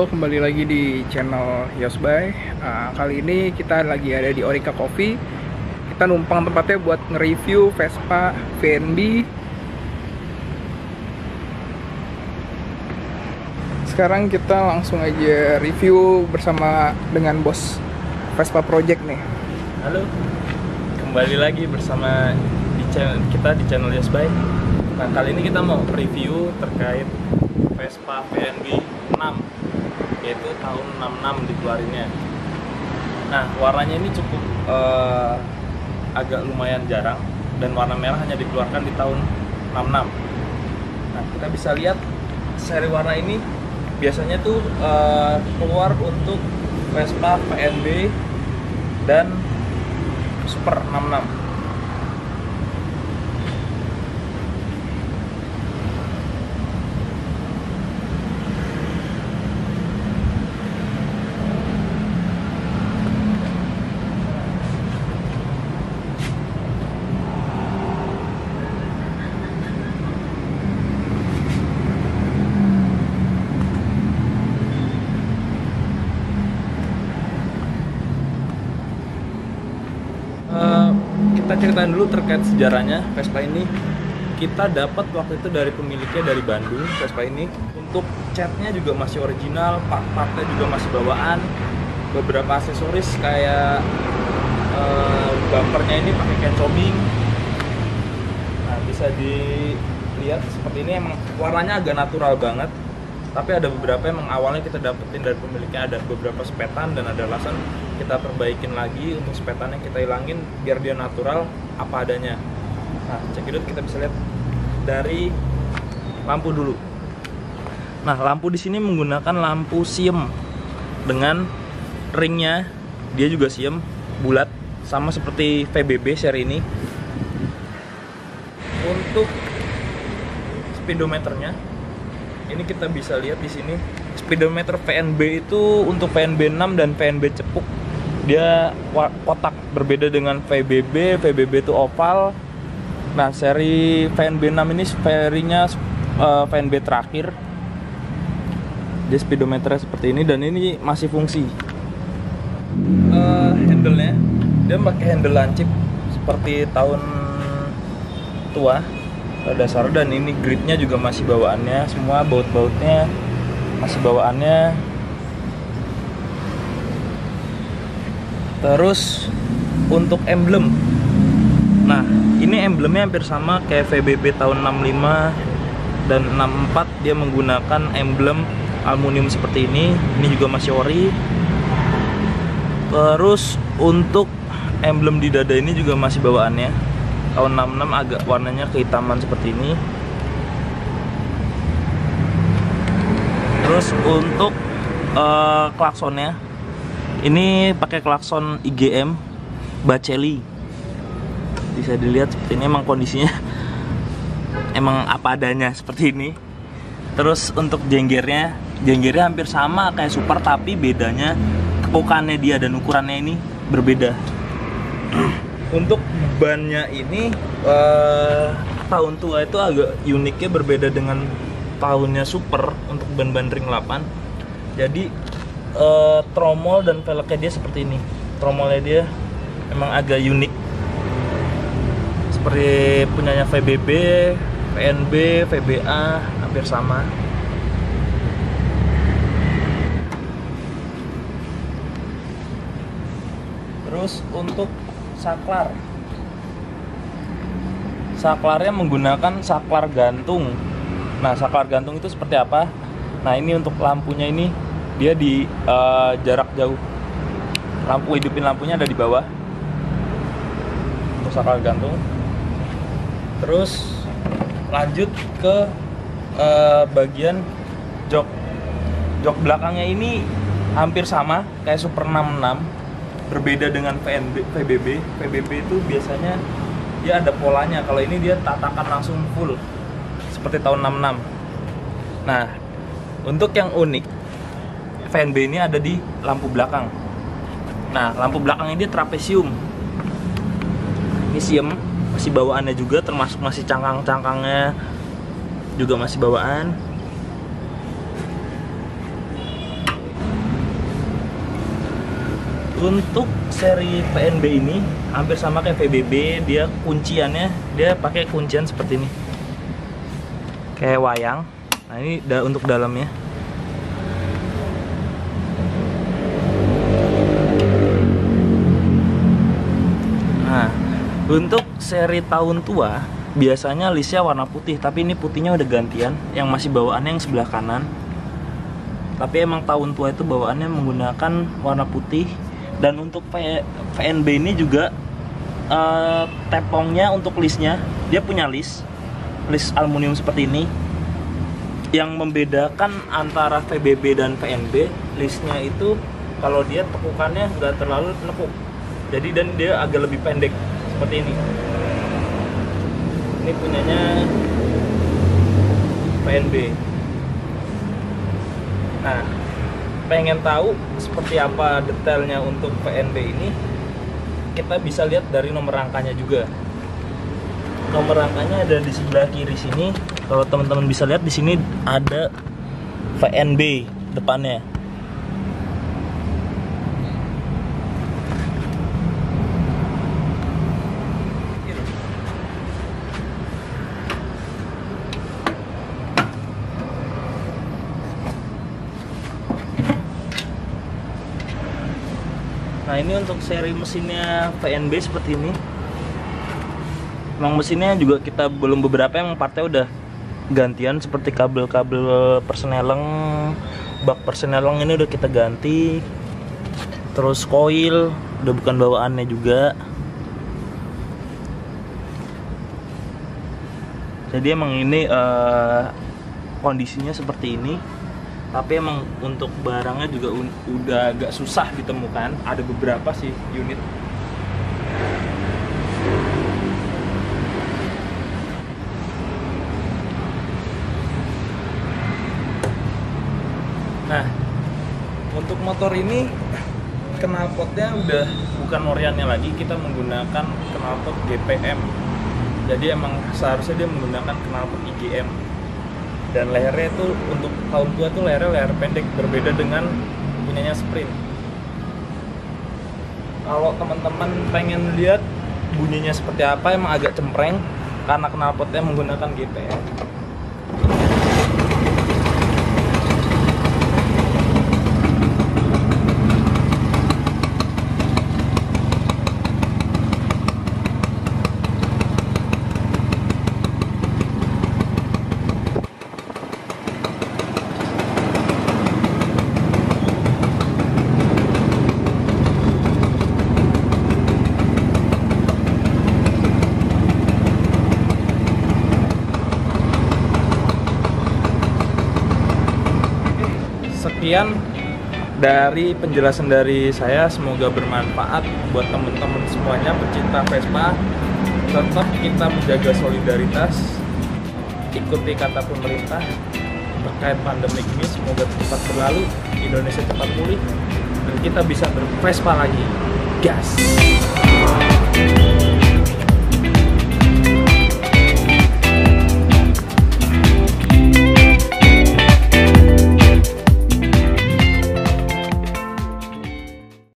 Halo, kembali lagi di channel Yosbay. Kali ini kita lagi ada di Orica Coffee. Kita numpang tempatnya buat nge-review Vespa VNB. Sekarang kita langsung aja review bersama dengan bos Vespa Project nih. Halo, kembali lagi bersama di channel Yosbay. Nah, kali ini kita mau review terkait Vespa VNB 6, yaitu tahun 66 dikeluarinnya. Nah, warnanya ini cukup agak lumayan jarang, dan warna merah hanya dikeluarkan di tahun 66. Nah, kita bisa lihat seri warna ini biasanya tuh keluar untuk Vespa PNB dan Super 66. Kita ceritain dulu terkait sejarahnya Vespa ini. Kita dapat waktu itu dari pemiliknya dari Bandung, Vespa ini. Untuk catnya juga masih original, part-partnya juga masih bawaan. Beberapa aksesoris kayak bumpernya ini pakai kain cobing. Nah, bisa dilihat seperti ini, emang warnanya agak natural banget. Tapi ada beberapa emang awalnya kita dapetin dari pemiliknya, ada beberapa sepetan dan ada lasan kita perbaikin lagi. Untuk sepetannya kita hilangin biar dia natural apa adanya. Nah, cekidot, kita bisa lihat dari lampu dulu. Nah, lampu di sini menggunakan lampu SIM dengan ringnya, dia juga SIM bulat sama seperti VBB seri ini. Untuk speedometernya ini kita bisa lihat di sini, speedometer VNB itu untuk VNB 6 dan VNB cepuk dia kotak, berbeda dengan VBB. VBB itu oval. Nah, seri VNB 6 ini serinya VNB terakhir. Dia speedometernya seperti ini, dan ini masih fungsi. Handle-nya dia pakai handle lancip seperti tahun tua dasar, dan ini gripnya juga masih bawaannya, semua baut-bautnya masih bawaannya. Terus untuk emblem, nah ini emblemnya hampir sama kayak VBB tahun 65 dan 64. Dia menggunakan emblem aluminium seperti ini. Ini juga masih ori. Terus untuk emblem di dada ini juga masih bawaannya. Tahun 66 agak warnanya kehitaman seperti ini. Terus untuk klaksonnya, ini pakai klakson IGM Baceli. Bisa dilihat seperti ini, emang kondisinya emang apa adanya seperti ini. Terus untuk jenggernya hampir sama kayak Super, tapi bedanya kekukannya dia dan ukurannya ini berbeda. Untuk bannya ini tahun tua itu agak uniknya berbeda dengan tahunnya Super untuk ban-ban ring 8. Jadi tromol dan velgnya dia seperti ini. Tromolnya dia emang agak unik, seperti punyanya VBB, PNB, VBA hampir sama. Terus untuk saklarnya menggunakan saklar gantung. Nah, saklar gantung itu seperti apa? Nah, ini untuk lampunya, ini dia di jarak jauh. Hidupin lampunya ada di bawah untuk saklar gantung. Terus lanjut ke bagian jok belakangnya. Ini hampir sama kayak Super 66, berbeda dengan VBB. VBB itu biasanya dia ada polanya, kalau ini dia tatakan langsung full seperti tahun 66. Nah, untuk yang unik VNB ini ada di lampu belakang. Nah, lampu belakang ini trapesium. Ini SIM, masih bawaannya juga, termasuk masih cangkang-cangkangnya juga masih bawaan. Untuk seri PNB ini hampir sama kayak VBB, dia kunciannya, dia pakai kuncian seperti ini kayak wayang. Nah ini untuk dalamnya. Nah untuk seri tahun tua biasanya lisnya warna putih, tapi ini putihnya udah gantian, yang masih bawaannya yang sebelah kanan. Tapi emang tahun tua itu bawaannya menggunakan warna putih. Dan untuk VNB ini juga tepongnya untuk listnya, dia punya list aluminium seperti ini. Yang membedakan antara VBB dan VNB, listnya itu kalau dia tekukannya nggak terlalu nekuk, jadi dan dia agak lebih pendek seperti ini. Ini punyanya VNB. Nah, pengen tahu seperti apa detailnya untuk PNB ini, kita bisa lihat dari nomor rangkanya juga. Nomor rangkanya ada di sebelah kiri sini. Kalau teman-teman bisa lihat di sini ada PNB depannya. Nah ini untuk seri mesinnya PNB seperti ini. Emang mesinnya juga kita belum beberapa yang partnya udah gantian, seperti kabel-kabel perseneleng, bak perseneleng ini udah kita ganti. Terus koil udah bukan bawaannya juga. Jadi emang ini kondisinya seperti ini. Tapi emang untuk barangnya juga udah agak susah ditemukan, ada beberapa sih unit. Nah, untuk motor ini knalpotnya udah bukan oriannya lagi, kita menggunakan knalpot GPM. Jadi emang seharusnya dia menggunakan knalpot IGM. Dan lehernya itu untuk tahun tua tuh lehernya leher pendek, berbeda dengan punyanya sprint. Kalau teman-teman pengen lihat bunyinya seperti apa, emang agak cempreng karena knalpotnya menggunakan GPF. Sekian dari penjelasan dari saya, semoga bermanfaat buat teman-teman semuanya pecinta Vespa. Tetap kita menjaga solidaritas, ikuti kata pemerintah terkait pandemi ini, semoga cepat berlalu, Indonesia cepat pulih dan kita bisa bervespa lagi. Gas!